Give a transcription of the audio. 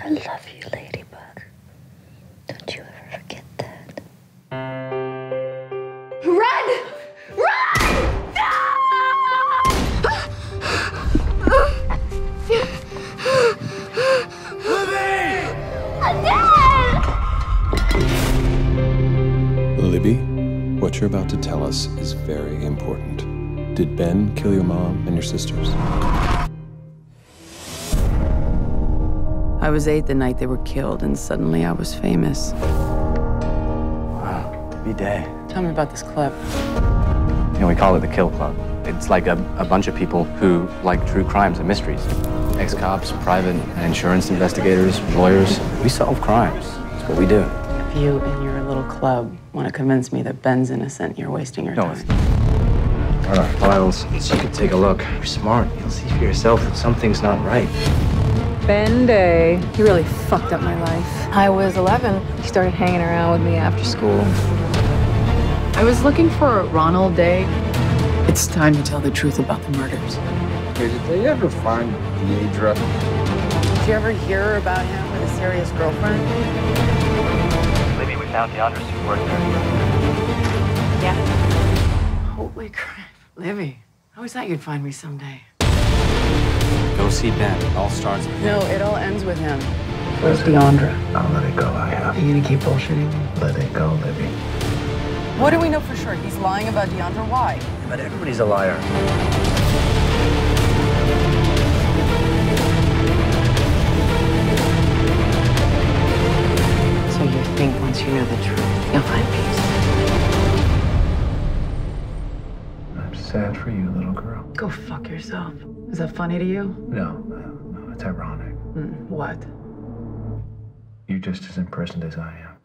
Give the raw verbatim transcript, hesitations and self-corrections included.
I love you, Ladybug. Don't you ever forget that. Run! Run! No! Libby! Dad! Libby, what you're about to tell us is very important. Did Ben kill your mom and your sisters? I was eight the night they were killed, and suddenly I was famous. Wow, happy day. Tell me about this club. You know, we call it the Kill Club. It's like a, a bunch of people who like true crimes and mysteries. Ex-cops, private insurance investigators, lawyers. We solve crimes. That's what we do. If you and your little club want to convince me that Ben's innocent, you're wasting your no, time. It's not. All right, files. You can take a look. You're smart. You'll see for yourself that something's not right. Ben Day. He really fucked up my life. I was eleven. He started hanging around with me after school. I was looking for Ronald Day. It's time to tell the truth about the murders. Did they ever find Diondra? Did you ever hear about him with a serious girlfriend? Libby, we found Deandra's who worked there. Yeah. Holy crap. Libby, I always thought you'd find me someday. Go see Ben. It all starts with him. No, it all ends with him. Where's Diondra? I'll let it go, I have. Are you gonna keep bullshitting? Let it go, Libby. What do we know for sure? He's lying about Diondra. Why? But everybody's a liar. So you think once you know the truth, you'll find peace? I'm sad for you, little girl. Go fuck yourself. Is that funny to you? No, no, no, it's ironic. Mm, what? You're just as imprisoned as I am.